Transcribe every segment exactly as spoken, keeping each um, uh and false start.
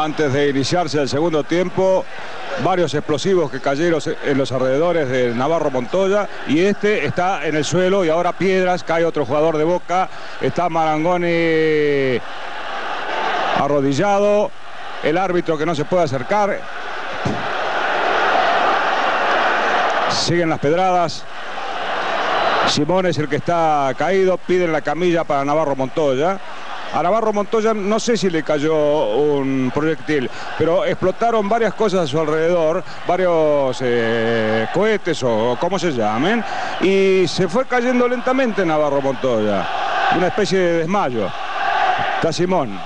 antes de iniciarse el segundo tiempo. Varios explosivos que cayeron en los alrededores de Navarro Montoya, y este está en el suelo, y ahora piedras, cae otro jugador de Boca, está Marangoni arrodillado, el árbitro que no se puede acercar. Siguen las pedradas. Simón es el que está caído, piden la camilla para Navarro Montoya. A Navarro Montoya no sé si le cayó un proyectil, pero explotaron varias cosas a su alrededor, varios eh, cohetes o, o como se llamen, y se fue cayendo lentamente Navarro Montoya. Una especie de desmayo. Está Simón.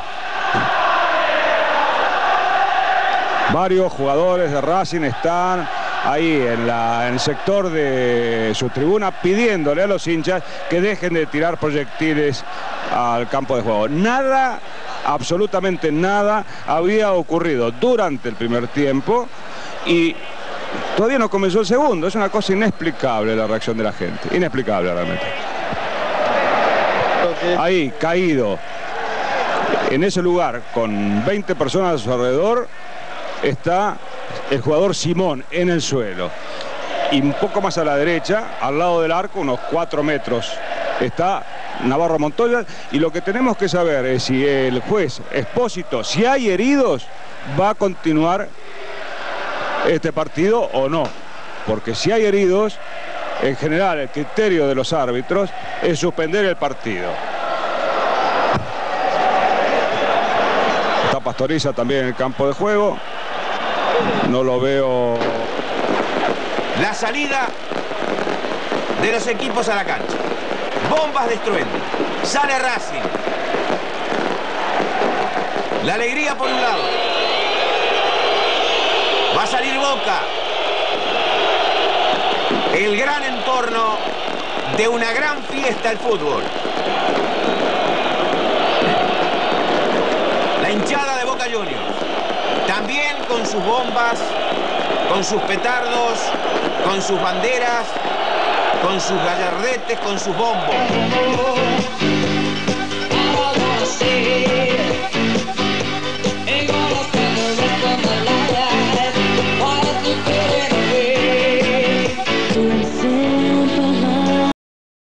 Varios jugadores de Racing están ahí en, la, en el sector de su tribuna pidiéndole a los hinchas que dejen de tirar proyectiles al campo de juego. Nada, absolutamente nada había ocurrido durante el primer tiempo y todavía no comenzó el segundo. Es una cosa inexplicable la reacción de la gente, inexplicable realmente. Ahí, caído, en ese lugar, con veinte personas a su alrededor, está el jugador Simón en el suelo. Y un poco más a la derecha, al lado del arco, unos cuatro metros, está Navarro Montoya. Y lo que tenemos que saber es si el juez Expósito, si hay heridos, va a continuar este partido o no. Porque si hay heridos, en general el criterio de los árbitros es suspender el partido. Está Pastoriza también en el campo de juego. No lo veo. La salida de los equipos a la cancha. Bombas de estruendo. Sale Racing. La alegría por un lado. Va a salir Boca. El gran entorno de una gran fiesta al fútbol. La hinchada de Boca Juniors. También con sus bombas, con sus petardos, con sus banderas, con sus gallardetes, con sus bombos.